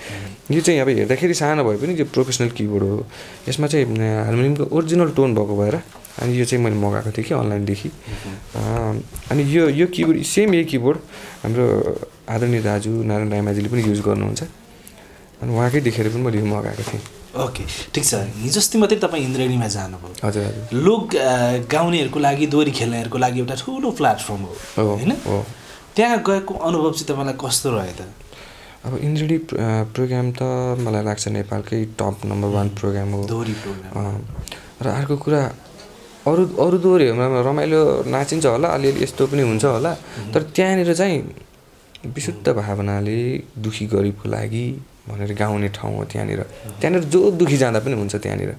यो चाहिँ अब हेर्दाखेरि सानो भए पनि यो प्रोफेसनल किबोर्ड हो यसमा चाहिँ हार्मोनियमको ओरिजिनल टोन भएको भएर अनि यो चाहिँ मैले मगाएको थिएँ कि अनलाइनदेखि अनि यो यो किबोर्ड सेम यही किबोर्ड हाम्रो आदरणीय दाजु नारायण रायमाझीले पनि युज गर्नुहुन्छ अनि उहाँकै देखेर पनि मैले यो मगाएको थिएँ। ओके ठिक छ हिजो अस्ति मात्रै तपाईँ इन्द्रेणीमा जानुभयो हजुर हजुर लोक गाउनेहरूको लागि दोहोरी खेल्नेहरूको लागि एउटा ठुलो प्लेटफर्म हो होइन त्यहाँ गएको अनुभव चाहिँ तपाईँलाई कस्तो रह्यो त? अब इन्द्रेणी प्रोग्राम त मलाई लाग्छ नेपालकै टप नम्बर वान प्रोग्राम हो दोहोरी प्रोग्राम र अर्को कुरा अरू अरू दोहोरीहरूमा रमाइलो नाचिन्छ होला अलिअलि यस्तो पनि हुन्छ होला तर त्यहाँनिर चाहिँ विशुद्ध भावनाले दुखी गरिबको लागि भनेर गाउने ठाउँ हो त्यहाँनिर। त्यहाँनिर जो दुखी जाँदा पनि हुन्छ त्यहाँनिर।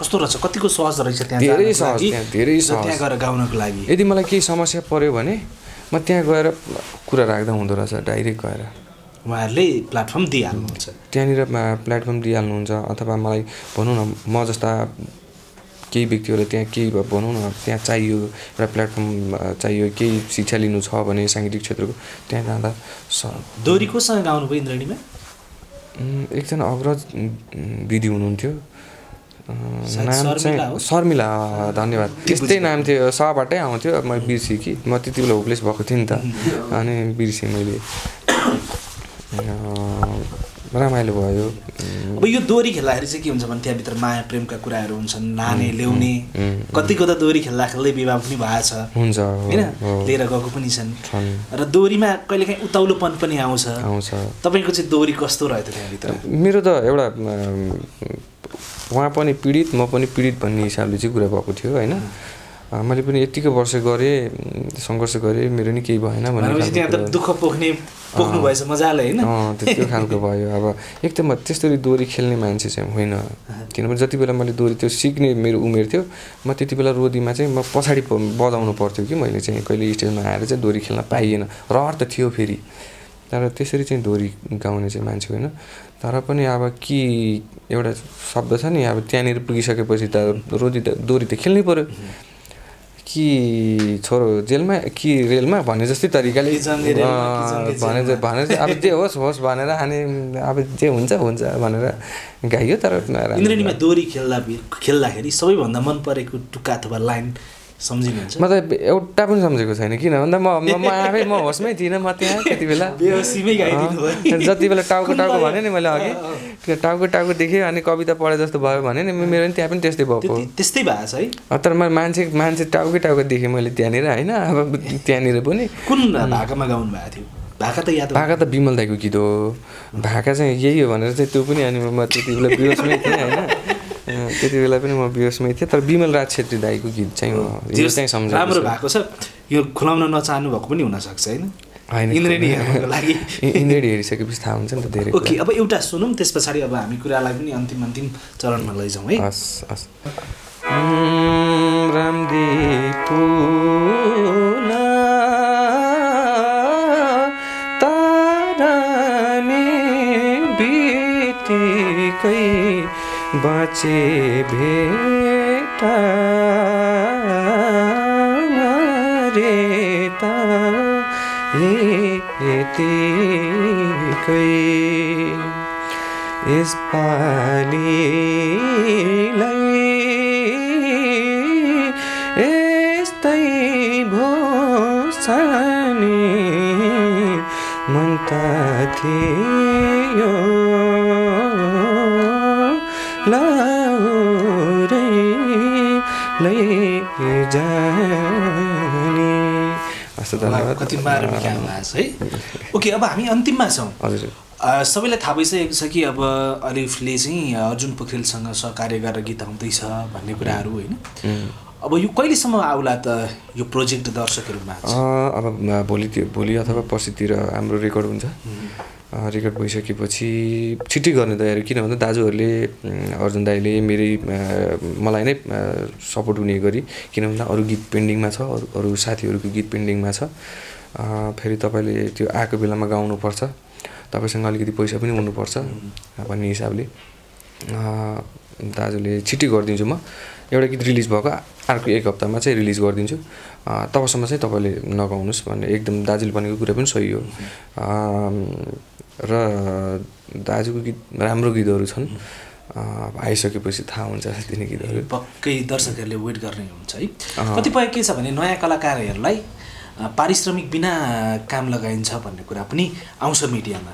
कस्तो रहेछ, कतिको सहज रहेछ त्यहाँ, धेरै सहज, त्यहाँ धेरै सहज त्यहाँ गएर गाउनको लागि। यदि मलाई केही समस्या पर्यो भने म त्यहाँ गएर कुरा राख्दा हुँदो रहेछ, डाइरेक्ट गएर उहाँहरूले प्लेटफर्म दिइहाल्नुहुन्छ, त्यहाँनिर प्लेटफर्म दिइहाल्नुहुन्छ। अथवा मलाई भनौँ न म जस्ता केही व्यक्तिहरूले त्यहाँ केही भनौँ न त्यहाँ चाहियो एउटा प्लेटफर्म चाहियो, केही शिक्षा लिनु छ भने साङ्गीतिक क्षेत्रको, त्यहाँ जाँदा दोहोरी कोसँग गाउनुभयो इन्द्रणीमा? एकजना अग्रज दिदी हुनुहुन्थ्यो, नाम चाहिँ शर्मिला, धन्यवाद, त्यस्तै नाम थियो, सहबाटै आउँथ्यो। अब मैले बिर्सेँ कि म त्यति बेला होपलेस भएको थिएँ नि त, अनि बिर्सेँ मैले, रमाइलो भयो। अब यो दोहोरी खेल्दाखेरि चाहिँ के हुन्छ भने त्यहाँभित्र माया प्रेमका कुराहरू हुन्छन्, लाने ल्याउने, कतिको त दोहोरी खेल्दा खेल्दै विवाह पनि भएछ हुन्छ होइन, लिएर गएको पनि छन्, र दोहोरीमा कहिलेकाहीँ उताउलोपन पनि आउँछ आउँछ। तपाईँको चाहिँ दोहोरी कस्तो रह्यो त्यहाँभित्र? मेरो त एउटा उहाँ पनि पीडित म पनि पीडित भन्ने हिसाबले चाहिँ कुरा भएको थियो होइन। मैले पनि यतिको वर्ष गरेँ, सङ्घर्ष गरेँ, मेरो नि केही भएन भनेर त्यहाँ त दुःख पोख्ने पोख्नु भएछ मजाले होइन, त्यो खालको भयो। अब एक त म त्यसरी दोहोरी खेल्ने मान्छे चाहिँ होइन, किनभने जति बेला मैले दोहोरी त्यो सिक्ने मेरो उमेर थियो, म त्यति बेला रोदीमा चाहिँ म पछाडि बजाउनु पर्थ्यो कि मैले चाहिँ कहिले स्टेजमा आएर चाहिँ दोहोरी खेल्न पाइएन, रहर त थियो फेरि, तर त्यसरी चाहिँ दोहोरी गाउने चाहिँ मान्छे होइन। तर पनि अब कि एउटा शब्द छ नि, अब त्यहाँनिर पुगिसकेपछि त रोदी त दोहोरी त खेल्नै पऱ्यो, कि छोरो जेलमा कि रेलमा भने जस्तै तरिकाले भने भने अब जे होस् होस् भनेर, अनि अब जे हुन्छ हुन्छ भनेर गाइयो। तर इन्द्रणीमा दोहोरी खेल्दा खेल्दाखेरि सबैभन्दा मन परेको टुक्का अथवा लाइन सम्झिनुहुन्छ? म त एउटा पनि सम्झेको छैन, किन भन्दा म म आफै म होसमै थिइनँ, म त्यहाँ त्यति बेला बेहोसीमै गाइदिनु भयो। जति बेला टाउको टाउको भने नि मैले अघि त्यो टाउको टाउको देखेँ अनि कविता पढे जस्तो भयो भने नि मेरो नि त्यहाँ पनि त्यस्तै भएको, त्यस्तै भएको छ है। तर म मान्छे मान्छे टाउकै टाउको देखेँ मैले त्यहाँनिर होइन। अब त्यहाँनिर पनि कुन भाकामा गाउनु भएको थियो? भाका त याद, भाका त विमल दाइको गीत हो, भाका चाहिँ यही हो भनेर चाहिँ त्यो पनि, अनि म त्यति बेला बेहोसमै थिएँ होइन, त्यति बेला पनि म बेहोसमै थिएँ। तर विमल राज छेत्री दाईको गीत चाहिँ यो चाहिँ सम्झ राम्रो भएको छ, यो खुलाउन नचाहनु भएको पनि हुनसक्छ होइन, होइन इन्द्रेणी हेर्नुको लागि, इन्द्रेणी हेरिसकेपछि थाहा हुन्छ नि त धेरै। ओके, अब एउटा सुनौँ, त्यस पछाडि अब हामी कुरालाई पनि अन्तिम अन्तिम चरणमा लैजाउँ है। हस् हस्। रामदेव बाचे भेटा रेता यतिकै यसपालिलाई यस्तै भोसानी मन त थियो कति मार्मिक आवाज है। ओके, अब हामी अन्तिममा छौँ। सबैलाई थाहा भइसकेको छ कि अब अलिफले चाहिँ अर्जुन पोखरेलसँग सहकार्य गरेर गीत आउँदैछ भन्ने कुराहरू होइन। अब यो कहिलेसम्म आउला त यो प्रोजेक्ट दर्शकहरूमा? अब भोलि भोलि अथवा पर्सितिर हाम्रो रेकर्ड हुन्छ, रेकर्ड भइसकेपछि छिट्टै गर्ने तयारी, किन भन्दा दाजुहरूले अर्जुन दाईले मेरै मलाई नै सपोर्ट हुने गरी, किन भन्दा अरू गीत पेन्डिङमा छ, अरू अरू साथीहरूको गीत पेन्डिङमा छ। फेरि तपाईँले त्यो आएको बेलामा गाउनुपर्छ, तपाईँसँग अलिकति पैसा पनि हुनुपर्छ भन्ने हिसाबले दाजुले छिट्टै गरिदिन्छु म, एउटा गीत रिलिज भएको अर्को एक हप्तामा चाहिँ रिलिज गरिदिन्छु, तबसम्म चाहिँ तपाईँले नगाउनुहोस् भन्ने एकदम दाजुले भनेको कुरा पनि सही हो। र दाजुको गीत राम्रो गीतहरू छन्, आइसकेपछि थाहा हुन्छ तिनी गीतहरू, पक्कै दर्शकहरूले वेट गर्ने हुन्छ है। कतिपय के छ भने नयाँ कलाकारहरूलाई पारिश्रमिक बिना काम लगाइन्छ भन्ने कुरा पनि आउँछ मिडियामा,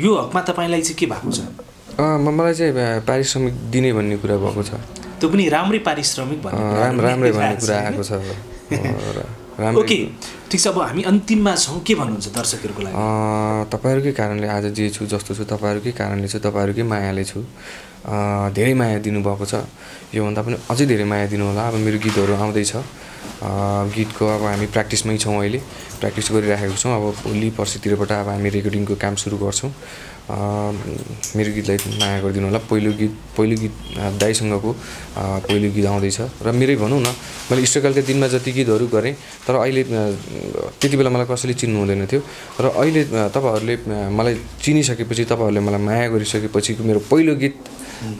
यो हकमा तपाईँलाई चाहिँ के भएको छ? मलाई चाहिँ पारिश्रमिक दिने भन्ने कुरा भएको छ, त्यो पनि राम्रै पारिश्रमिक भन्ने राम्रै भन्ने कुरा आएको छ। ओके, ठिक छ, अब हामी अन्तिममा छौँ, के भन्नुहुन्छ दर्शकहरूको लागि? तपाईँहरूकै कारणले आज जे छु जस्तो छु, तपाईँहरूकै कारणले छु, तपाईँहरूकै मायाले छु, धेरै माया दिनुभएको छ। यो भन्दा पनि अझै धेरै माया दिनु होला। अब मेरो गीतहरु आउँदै छ, गीतको अब हामी प्र्याक्टिसमै छौं, अहिले प्र्याक्टिस गरिराखेको छौं। अब भोलि पर्सितिरबाट अब हामी रेकर्डिङको काम सुरु गर्छौं। मेरो गीतलाई माया गरिदिनु होला। पहिलो गीत पहिलो गीत दाइसँगको पहिलो गीत आउँदै छ र मेरै भनौं न, मैले स्ट्रगलका दिनमा जति गीतहरु गरे तर अहिले त्यतिबेला मलाई कसैले चिन्नु हुँदैन थियो, र अहिले तपाईहरुले मलाई चिनिसकेपछि, तपाईहरुले मलाई माया गरिसकेपछि मेरो पहिलो गीत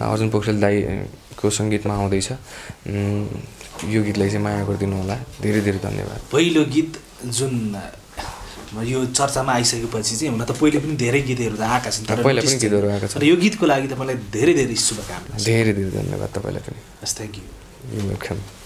अर्जुन पोखरेल दाइको संगीतमा आउँदैछ। यो गीतलाई चाहिँ माया गरिदिनु होला। धेरै धेरै धन्यवाद। पहिलो गीत जुन यो चर्चामा आइसकेपछि चाहिँ हुन त पहिले पनि धेरै गीतहरु आएका छन्, तर पहिले पनि गीतहरु आएका छन्। यो गीतको लागि तपाईलाई धेरै धेरै शुभकामना। धेरै धेरै धन्यवाद तपाईलाई पनि। Thank you. You welcome.